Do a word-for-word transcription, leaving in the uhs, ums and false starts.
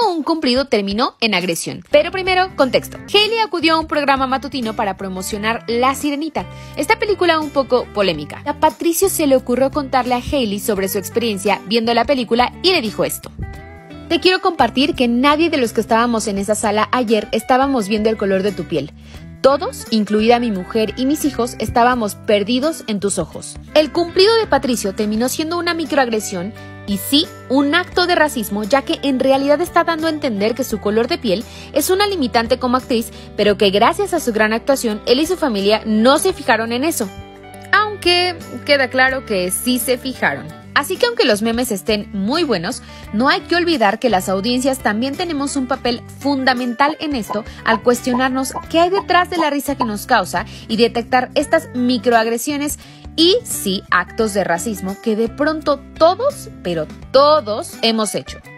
como un cumplido terminó en agresión. Pero primero, contexto. Hailey acudió a un programa matutino para promocionar La Sirenita, esta película un poco polémica. A Patricio se le ocurrió contarle a Hailey sobre su experiencia viendo la película y le dijo esto. Te quiero compartir que nadie de los que estábamos en esa sala ayer estábamos viendo el color de tu piel. Todos, incluida mi mujer y mis hijos, estábamos perdidos en tus ojos. El cumplido de Patricio terminó siendo una microagresión y sí, un acto de racismo, ya que en realidad está dando a entender que su color de piel es una limitante como actriz, pero que gracias a su gran actuación, él y su familia no se fijaron en eso. Aunque queda claro que sí se fijaron. Así que aunque los memes estén muy buenos, no hay que olvidar que las audiencias también tenemos un papel fundamental en esto al cuestionarnos qué hay detrás de la risa que nos causa y detectar estas microagresiones y sí actos de racismo que de pronto todos, pero todos hemos hecho.